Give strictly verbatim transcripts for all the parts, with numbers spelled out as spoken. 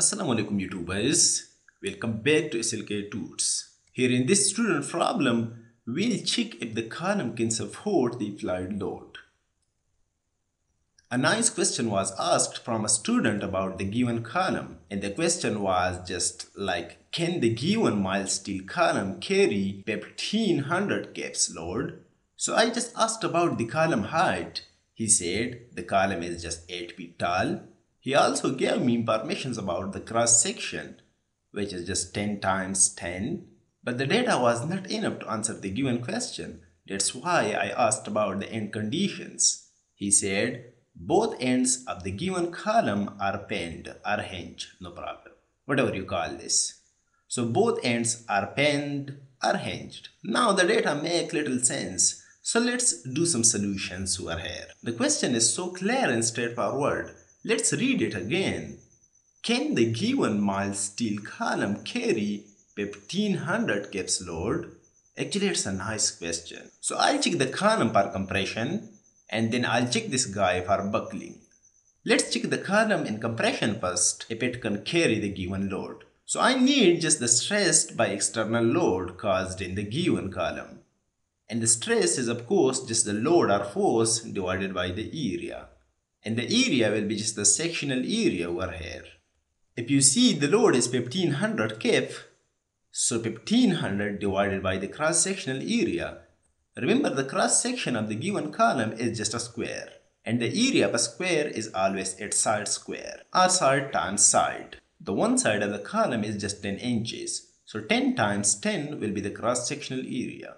Assalamu alaikum YouTubers, welcome back to S L K Tools. Here in this student problem, we'll check if the column can support the applied load. A nice question was asked from a student about the given column, and the question was just like, can the given mild steel column carry fifteen hundred kips load? So I just asked about the column height. He said the column is just eight feet tall. He also gave me information about the cross section, which is just ten times ten, but the data was not enough to answer the given question. That's why I asked about the end conditions. He said both ends of the given column are penned or hinged, no problem, whatever you call this. So both ends are penned or hinged. Now the data make little sense. So let's do some solutions over here. The question is so clear and straightforward. Let's read it again. Can the given mild steel column carry fifteen hundred kips load? Actually, it's a nice question. So I'll check the column for compression, and then I'll check this guy for buckling. Let's check the column in compression first, if it can carry the given load. So I need just the stress by external load caused in the given column. And the stress is of course just the load or force divided by the area. And the area will be just the sectional area over here. If you see the load is fifteen hundred kip, so fifteen hundred divided by the cross-sectional area. Remember, the cross-section of the given column is just a square, and the area of a square is always its side square, or side times side. The one side of the column is just ten inches, so ten times ten will be the cross-sectional area.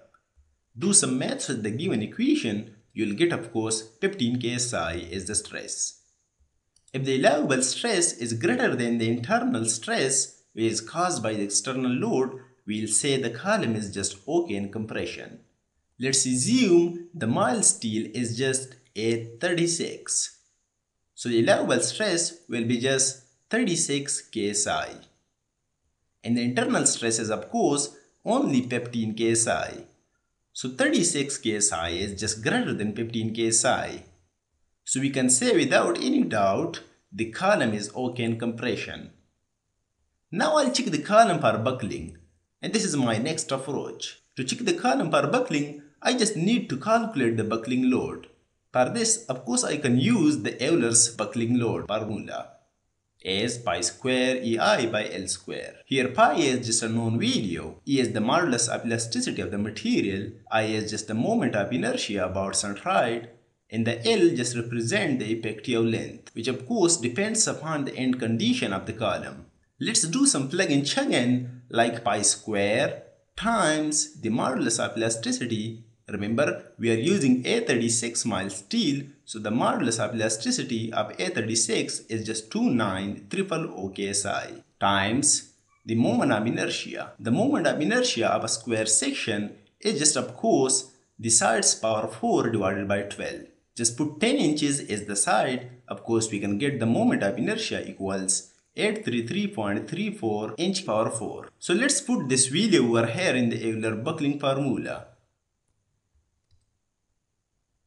Do some maths with the given equation. You'll get, of course, fifteen K S I is the stress. If the allowable stress is greater than the internal stress, which is caused by the external load, we'll say the column is just okay in compression. Let's assume the mild steel is just A thirty-six. So the allowable stress will be just thirty-six K S I. And the internal stress is, of course, only fifteen K S I. So thirty-six K S I is just greater than fifteen K S I. So we can say without any doubt the column is okay in compression. Now I'll check the column for buckling, and this is my next approach. To check the column for buckling, I just need to calculate the buckling load. For this, of course, I can use the Euler's buckling load formula as pi square E I by L square. Here pi is just a known value, E is the modulus of elasticity of the material, I is just the moment of inertia about centroid, and the L just represent the effective length, which of course depends upon the end condition of the column. Let's do some plug and chug in, like pi square times the modulus of elasticity. Remember, we are using A thirty-six mild steel, so the modulus of elasticity of A thirty-six is just two nine triple O K S I times the moment of inertia. The moment of inertia of a square section is just, of course, the side's power four divided by twelve. Just put ten inches as the side. Of course, we can get the moment of inertia equals eight hundred thirty-three point three four inch power four. So let's put this value over here in the Euler buckling formula,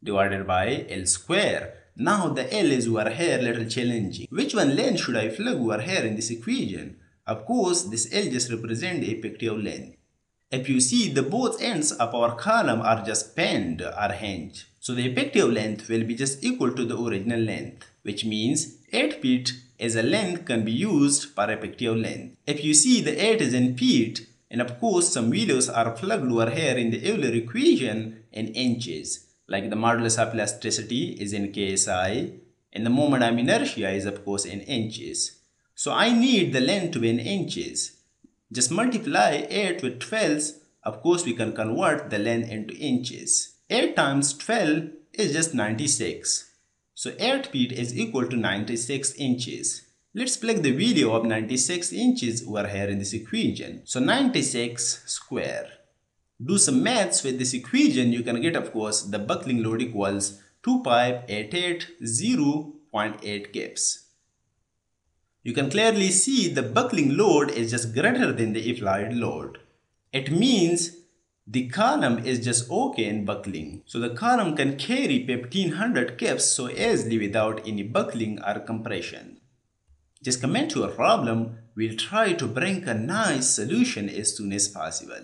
divided by L square. Now the L is over here little challenging. Which one length should I plug over here in this equation? Of course, this L just represents the effective length. If you see, the both ends of our column are just penned or hinged. So the effective length will be just equal to the original length, which means eight feet as a length can be used for effective length. If you see, the eight is in feet, and of course some values are plugged over here in the Euler equation in inches. Like the modulus of elasticity is in K S I, and the moment of inertia is of course in inches. So I need the length to be in inches. Just multiply eight with twelve, of course we can convert the length into inches. eight times twelve is just ninety-six. So eight feet is equal to ninety-six inches. Let's plug the value of ninety-six inches over here in this equation. So ninety-six square. Do some maths with this equation. You can get, of course, the buckling load equals two five eight eight zero point eight kips. You can clearly see the buckling load is just greater than the applied load. It means the column is just okay in buckling. So the column can carry fifteen hundred kips so easily without any buckling or compression. Just comment your problem. We'll try to bring a nice solution as soon as possible.